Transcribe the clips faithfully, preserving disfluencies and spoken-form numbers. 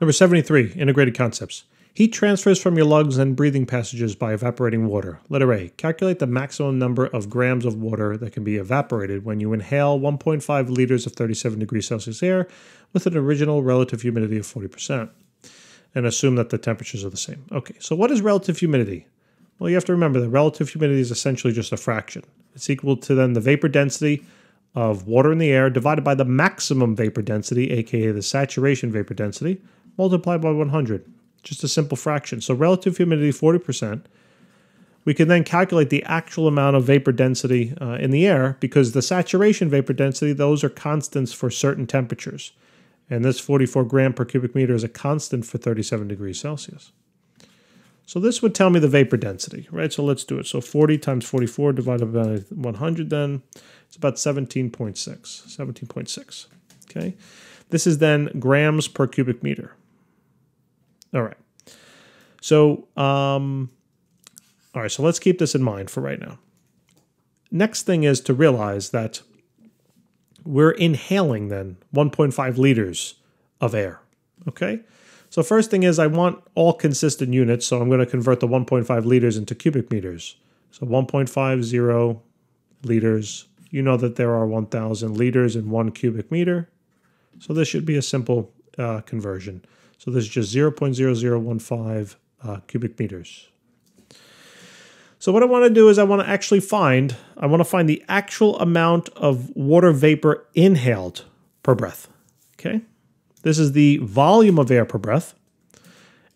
Number seventy-three, integrated concepts. Heat transfers from your lungs and breathing passages by evaporating water. Letter A, calculate the maximum number of grams of water that can be evaporated when you inhale one point five liters of thirty-seven degrees Celsius air with an original relative humidity of forty percent, and assume that the temperatures are the same. Okay, so what is relative humidity? Well, you have to remember that relative humidity is essentially just a fraction. It's equal to then the vapor density of water in the air divided by the maximum vapor density, aka the saturation vapor density, multiplied by one hundred. Just a simple fraction. So relative humidity, forty percent. We can then calculate the actual amount of vapor density uh, in the air, because the saturation vapor density, those are constants for certain temperatures. And this forty-four gram per cubic meter is a constant for thirty-seven degrees Celsius. So this would tell me the vapor density, right? So let's do it. So forty times forty-four divided by one hundred then, it's about seventeen point six, seventeen point six, okay? This is then grams per cubic meter. All right, so um, all right, so let's keep this in mind for right now. Next thing is to realize that we're inhaling then one point five liters of air, okay? So first thing is I want all consistent units, so I'm going to convert the one point five liters into cubic meters. So one point five liters, you know that there are one thousand liters in one cubic meter, so this should be a simple uh, conversion. So this is just zero point zero zero one five uh, cubic meters. So what I want to do is I want to actually find, I want to find the actual amount of water vapor inhaled per breath, okay? This is the volume of air per breath,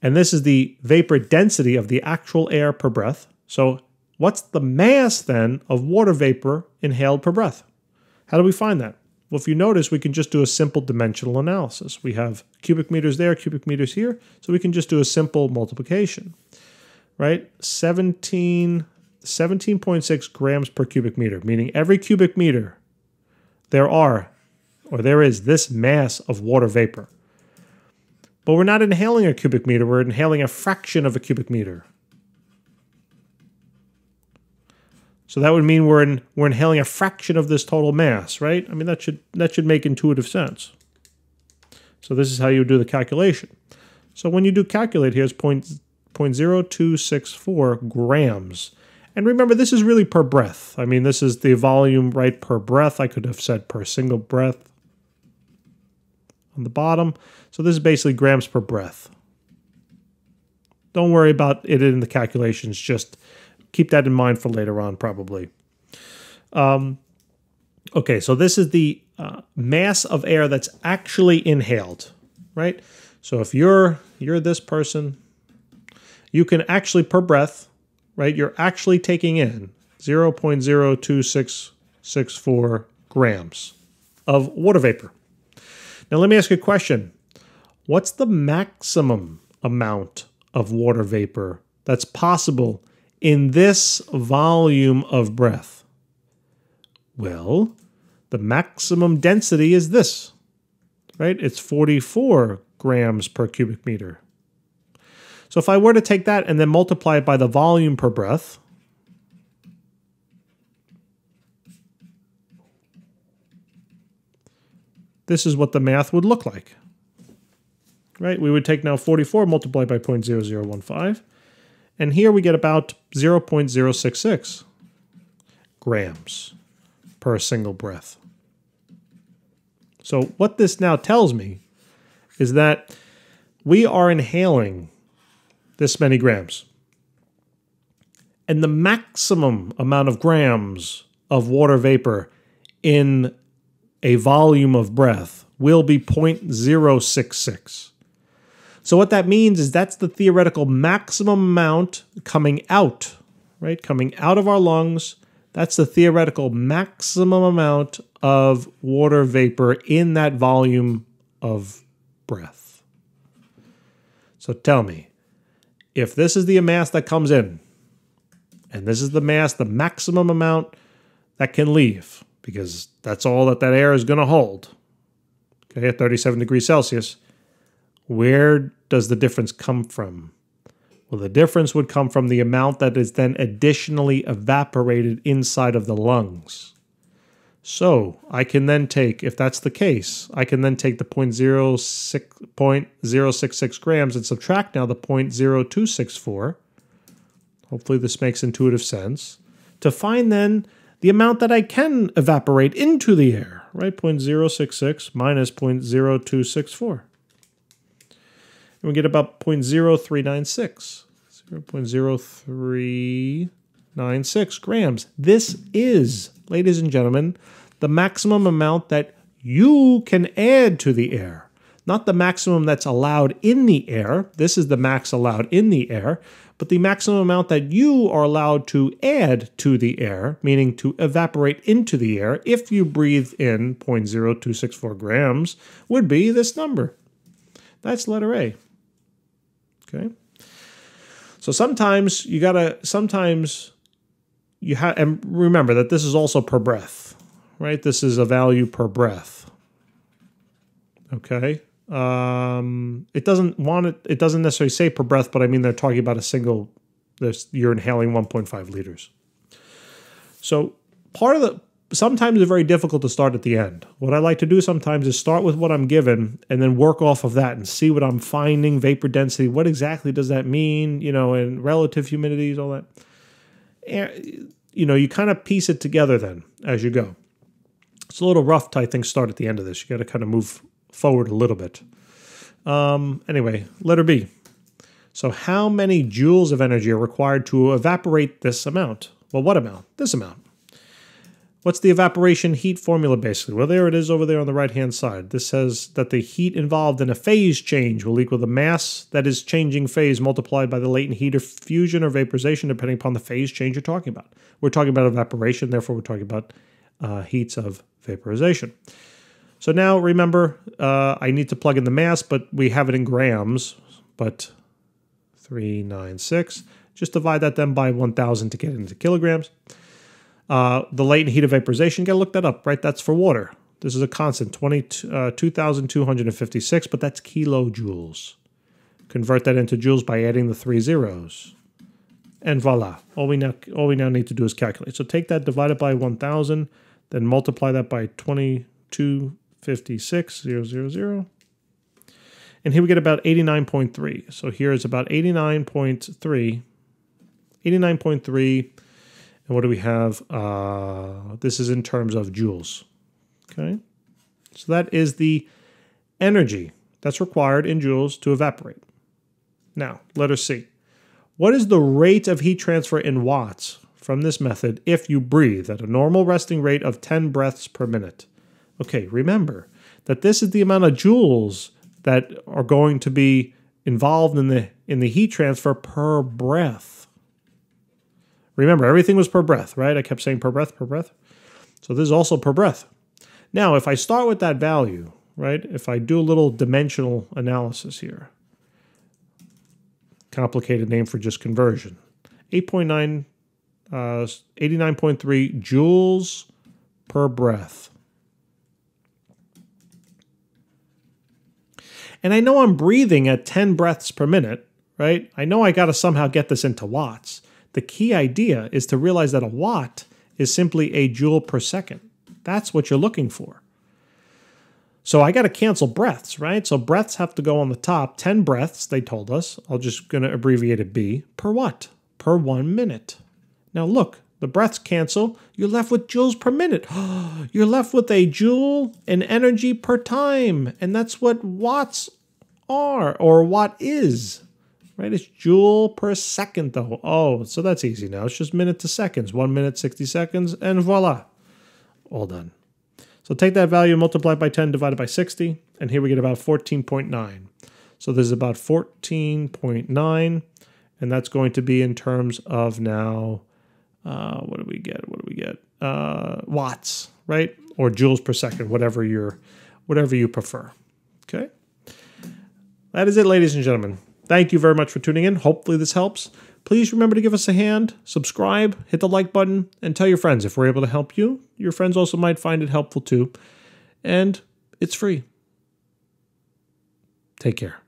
and this is the vapor density of the actual air per breath. So what's the mass then of water vapor inhaled per breath? How do we find that? Well, if you notice, we can just do a simple dimensional analysis. We have cubic meters there, cubic meters here, so we can just do a simple multiplication, right? seventeen, seventeen point six grams per cubic meter, meaning every cubic meter there are, or there is this mass of water vapor. But we're not inhaling a cubic meter, we're inhaling a fraction of a cubic meter. So that would mean we're in, we're inhaling a fraction of this total mass, right? I mean, that should, that should make intuitive sense. So this is how you do the calculation. So when you do calculate here, it's zero point zero two six four grams. And remember, this is really per breath. I mean, this is the volume, right, per breath. I could have said per single breath on the bottom. So this is basically grams per breath. Don't worry about it in the calculations, just keep that in mind for later on, probably. Um, okay, so this is the uh, mass of air that's actually inhaled, right? So if you're you're this person, you can actually, per breath, right, you're actually taking in zero point zero two six six four grams of water vapor. Now let me ask you a question. What's the maximum amount of water vapor that's possible in this volume of breath? Well, the maximum density is this, right? It's forty-four grams per cubic meter. So if I were to take that and then multiply it by the volume per breath, this is what the math would look like, right? We would take now forty-four multiplied by zero point zero zero one five. And here we get about zero point zero six six grams per single breath. So what this now tells me is that we are inhaling this many grams. And the maximum amount of grams of water vapor in a volume of breath will be zero point zero six six. So what that means is that's the theoretical maximum amount coming out, right? Coming out of our lungs, that's the theoretical maximum amount of water vapor in that volume of breath. So tell me, if this is the mass that comes in, and this is the mass, the maximum amount that can leave, because that's all that that air is going to hold, okay, at thirty-seven degrees Celsius, where does the difference come from? Well, the difference would come from the amount that is then additionally evaporated inside of the lungs. So I can then take, if that's the case, I can then take the zero point zero six six grams and subtract now the zero point zero two six four. Hopefully this makes intuitive sense. To find then the amount that I can evaporate into the air, right? zero point zero six six minus zero point zero two six four. And we get about zero point zero three nine six. zero point zero three nine six grams. This is, ladies and gentlemen, the maximum amount that you can add to the air. Not the maximum that's allowed in the air. This is the max allowed in the air. But the maximum amount that you are allowed to add to the air, meaning to evaporate into the air, if you breathe in zero point zero two six four grams, would be this number. That's letter A. Okay? So sometimes you gotta, sometimes you have, and remember that this is also per breath, right? This is a value per breath. Okay. Um, it doesn't want it, it doesn't necessarily say per breath, but I mean, they're talking about a single, there's, you're inhaling one point five liters. So part of the, sometimes it's very difficult to start at the end. What I like to do sometimes is start with what I'm given and then work off of that and see what I'm finding, vapor density, what exactly does that mean, you know, and relative humidities, all that. And, you know, you kind of piece it together then as you go. It's a little rough to, I think, start at the end of this. You got to kind of move forward a little bit. Um, anyway, letter B. So how many joules of energy are required to evaporate this amount? Well, what amount? This amount. What's the evaporation heat formula, basically? Well, there it is over there on the right-hand side. This says that the heat involved in a phase change will equal the mass that is changing phase multiplied by the latent heat of fusion or vaporization, depending upon the phase change you're talking about. We're talking about evaporation, therefore we're talking about uh, heats of vaporization. So now, remember, uh, I need to plug in the mass, but we have it in grams, but three ninety-six. Just divide that then by one thousand to get into kilograms. Uh, the latent heat of vaporization, gotta look that up, right? That's for water. This is a constant, twenty-two thousand two hundred fifty-six, but that's kilojoules. Convert that into joules by adding the three zeros. And voila, all we now, all we now need to do is calculate. So take that, divide it by one thousand, then multiply that by twenty-two fifty-six, zero, zero, zero. And here we get about eighty-nine point three. So here is about eighty-nine point three, eighty-nine point three. And what do we have? Uh, this is in terms of joules, okay? So that is the energy that's required in joules to evaporate. Now, letter C. What is the rate of heat transfer in watts from this method if you breathe at a normal resting rate of ten breaths per minute? Okay, remember that this is the amount of joules that are going to be involved in the, in the heat transfer per breath. Remember, everything was per breath, right? I kept saying per breath, per breath. So this is also per breath. Now, if I start with that value, right? If I do a little dimensional analysis here, complicated name for just conversion, eight point nine, uh, eighty-nine point three joules per breath. And I know I'm breathing at ten breaths per minute, right? I know I got to somehow get this into watts. The key idea is to realize that a watt is simply a joule per second. That's what you're looking for. So I got to cancel breaths, right? So breaths have to go on the top. ten breaths, they told us. I'm just going to abbreviate it B. Per what? Per one minute. Now look, the breaths cancel. You're left with joules per minute. You're left with a joule in energy per time. And that's what watts are, or watt is. Right, it's joule per second, though. Oh, so that's easy now. It's just minute to seconds. One minute, sixty seconds, and voila. All done. So take that value, multiply it by ten, divided by sixty, and here we get about fourteen point nine. So this is about fourteen point nine, and that's going to be in terms of now, uh, what do we get? What do we get? Uh, watts, right? Or joules per second, whatever you're, whatever you prefer. Okay? That is it, ladies and gentlemen. Thank you very much for tuning in. Hopefully this helps. Please remember to give us a hand, subscribe, hit the like button, and tell your friends if we're able to help you. Your friends also might find it helpful too. And it's free. Take care.